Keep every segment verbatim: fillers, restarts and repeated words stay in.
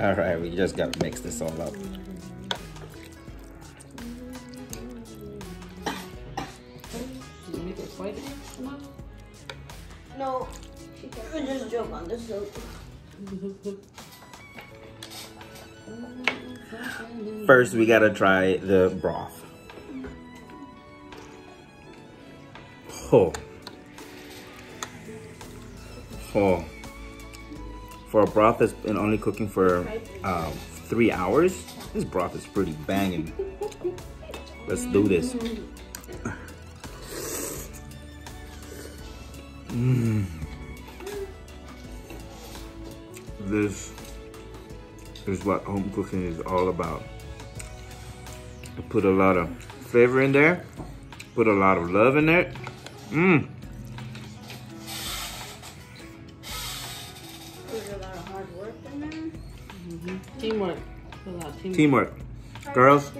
All right, we just gotta mix this all up. Did you make it slide again? No, we just jump on the soap. First, we gotta try the broth. Oh. Oh. For a broth that's been only cooking for uh, three hours, this broth is pretty banging. Let's do this. Mm. This is what home cooking is all about. I put a lot of flavor in there, put a lot of love in it. Mmm. Teamwork. Teamwork. Teamwork. Girls,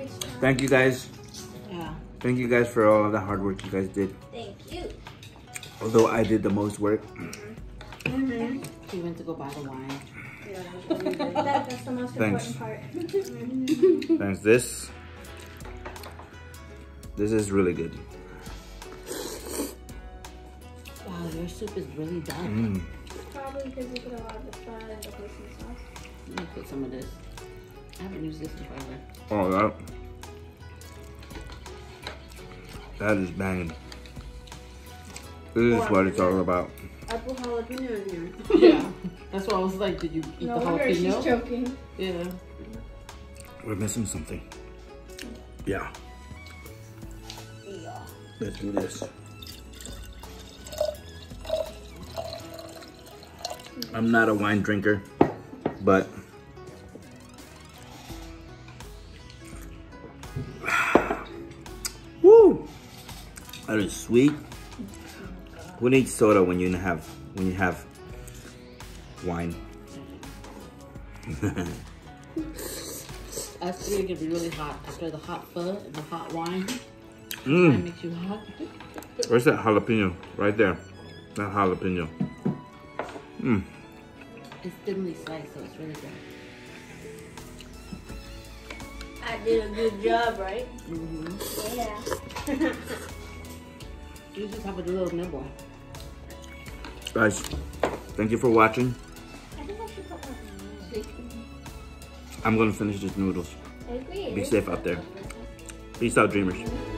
thank you guys. Yeah. Thank you guys for all of the hard work you guys did. Thank you. Although I did the most work. Mm-hmm. He went to go buy the wine. Yeah, that, that's the most Thanks. important part. Thanks. This. This is really good. Wow, your soup is really done. Mm. Probably because you put a lot of the fun and the hoisin sauce. Let me put some of this. I haven't used this in forever. Oh, that. That is banging. This oh, is what it's all about. I put jalapeno in here. Yeah. That's why I was like, did you eat no the jalapeno? Wonder she's joking. Yeah. We're missing something. Yeah. Yeah. Let's do this. I'm not a wine drinker, but woo, that is sweet. Who needs soda when you have when you have wine? I think it could be really hot after the hot pho and the hot wine. Mm. That makes you hot. Where's that jalapeno? Right there. That jalapeno. Mm. It's thinly sliced, so it's really good. I did a good job, right? Mm-hmm. Yeah. You just have a little nibble. Guys, thank you for watching. I think I should put one. I'm going to finish these noodles. I agree. Be safe out there. Peace out, Dreamers.